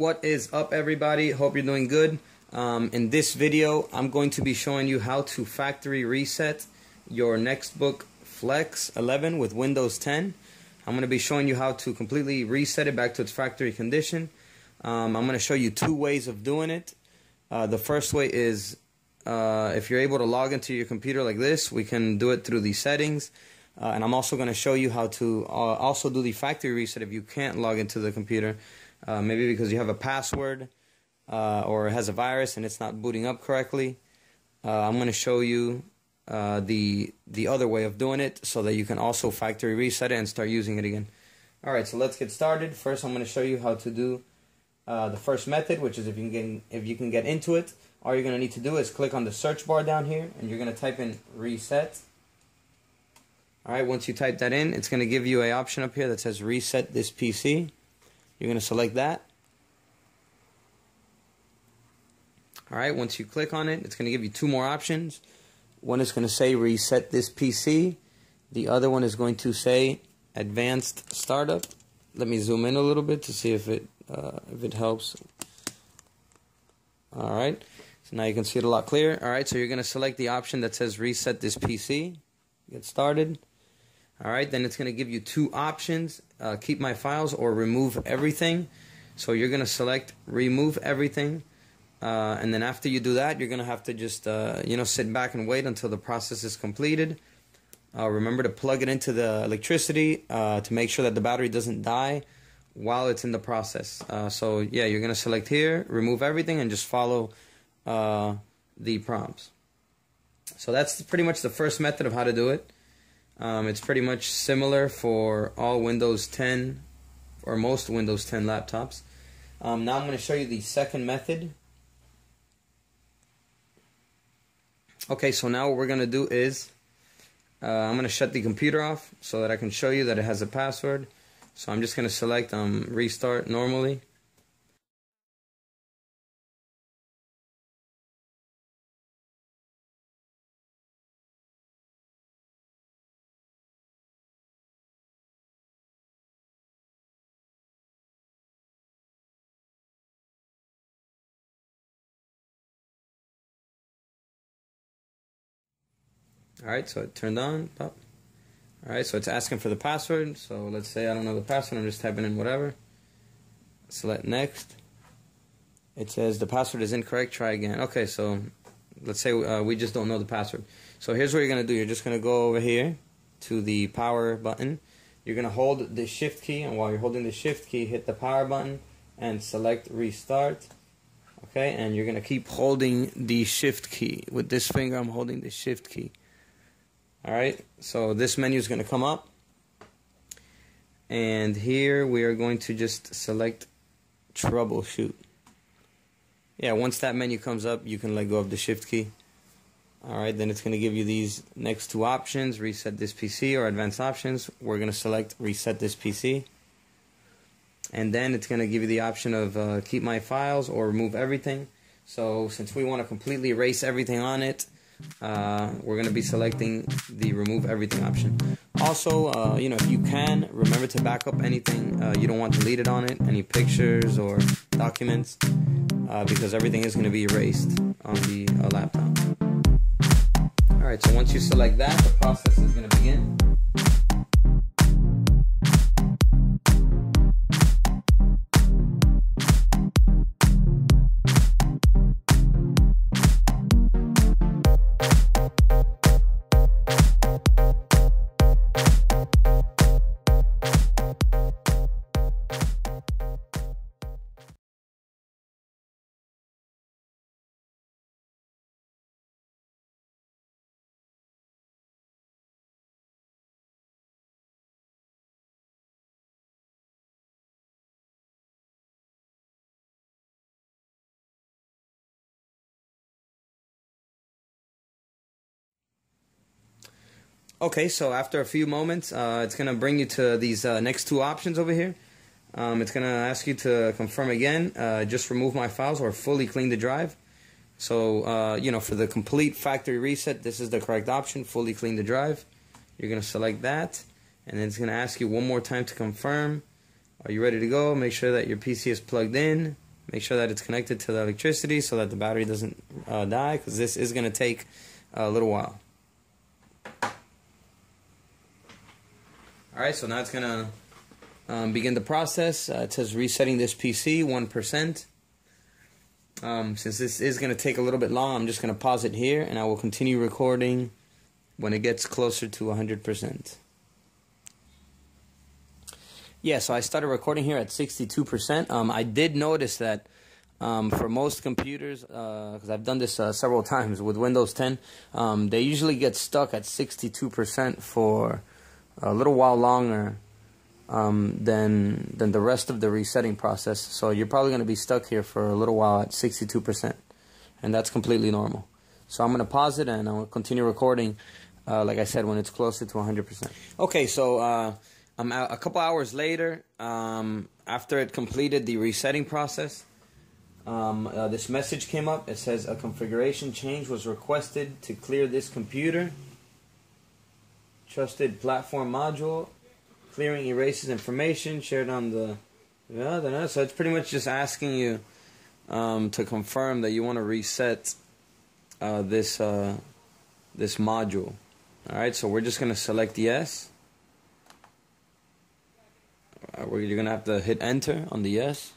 What is up, everybody? Hope you're doing good. In this video, I'm going to be showing you how to factory reset your Nextbook Flexx 11 with Windows 10. I'm going to be showing you how to completely reset it back to its factory condition. I'm going to show you two ways of doing it. The first way is if you're able to log into your computer like this, we can do it through the settings. And I'm also going to show you how to also do the factory reset if you can't log into the computer. Maybe because you have a password or it has a virus and it's not booting up correctly. I'm going to show you the other way of doing it so that you can also factory reset it and start using it again. Alright, so let's get started. First, I'm going to show you how to do the first method, which is if you can get into it. All you're going to need to do is click on the search bar down here and you're going to type in reset. Alright, once you type that in, it's going to give you an option up here that says reset this PC. You're going to select that. Alright, once you click on it, it's going to give you two more options. One is going to say reset this PC. The other one is going to say advanced startup. Let me zoom in a little bit to see if it helps. Alright, so now you can see it a lot clearer. Alright, so you're going to select the option that says reset this PC. Get started. Alright, then it's going to give you two options, keep my files or remove everything. So you're going to select remove everything. And then after you do that, you're going to have to just sit back and wait until the process is completed. Remember to plug it into the electricity to make sure that the battery doesn't die while it's in the process. So yeah, you're going to select here, remove everything, and just follow the prompts. So that's pretty much the first method of how to do it. It's pretty much similar for all Windows 10 or most Windows 10 laptops. Now I'm going to show you the second method. Okay, so now what we're going to do is I'm going to shut the computer off so that I can show you that it has a password. So I'm just going to select restart normally. Alright, so it turned on. Alright, so it's asking for the password. So let's say I don't know the password, I'm just typing in whatever. Select next. It says the password is incorrect, try again. Okay, so let's say we just don't know the password. So here's what you're going to do. You're just going to go over here to the power button. You're going to hold the shift key, and while you're holding the shift key, hit the power button and select restart. Okay, and you're going to keep holding the shift key. With this finger, I'm holding the shift key. Alright, so this menu is going to come up, and here we are going to just select troubleshoot. Yeah, once that menu comes up, you can let go of the shift key. Alright, then it's going to give you these next two options, reset this PC or advanced options. We're going to select reset this PC, and then it's going to give you the option of keep my files or remove everything. So since we want to completely erase everything on it, we're going to be selecting the remove everything option. Also, if you can, remember to back up anything you don't want deleted on it, any pictures or documents, because everything is going to be erased on the laptop. Alright, so once you select that, the process is going to begin. Okay, so after a few moments, it's going to bring you to these next two options over here. It's going to ask you to confirm again, just remove my files or fully clean the drive. So, for the complete factory reset, this is the correct option, fully clean the drive. You're going to select that, and then it's going to ask you one more time to confirm. Are you ready to go? Make sure that your PC is plugged in. Make sure that it's connected to the electricity so that the battery doesn't die, because this is going to take a little while. Alright, so now it's going to begin the process. It says resetting this PC 1%. Since this is going to take a little bit long, I'm just going to pause it here, and I will continue recording when it gets closer to 100%. Yeah, so I started recording here at 62%. I did notice that for most computers, because I've done this several times with Windows 10, they usually get stuck at 62% for a little while longer than the rest of the resetting process. So you're probably going to be stuck here for a little while at 62%, and that's completely normal. So I'm going to pause it, and I'll continue recording, like I said, when it's closer to 100%. Okay, so... a couple hours later, after it completed the resetting process, this message came up. It says a configuration change was requested to clear this computer. Trusted platform module. Clearing erases information shared on the... Yeah, so it's pretty much just asking you to confirm that you want to reset this module. Alright, so we're just going to select yes. You're going to have to hit enter on the yes.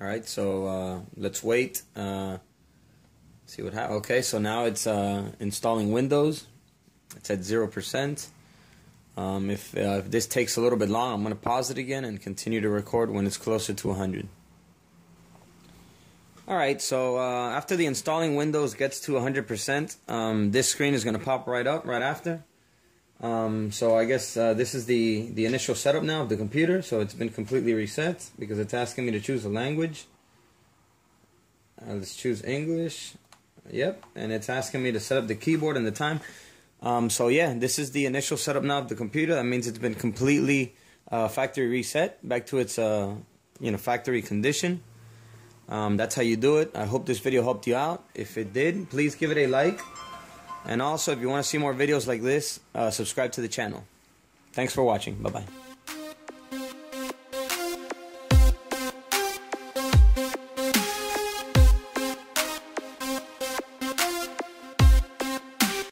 Alright, so let's wait, see what happens. Okay, so now it's installing Windows. It's at 0%. If this takes a little bit long, I'm going to pause it again and continue to record when it's closer to 100. Alright, so after the installing Windows gets to 100%, this screen is going to pop right up right after. So I guess this is the initial setup now of the computer. So it's been completely reset because it's asking me to choose a language. Let's choose English. Yep, and it's asking me to set up the keyboard and the time. So yeah, this is the initial setup now of the computer. That means it's been completely factory reset back to its factory condition. That's how you do it. I hope this video helped you out. If it did, please give it a like. And also, if you want to see more videos like this, subscribe to the channel. Thanks for watching. Bye-bye.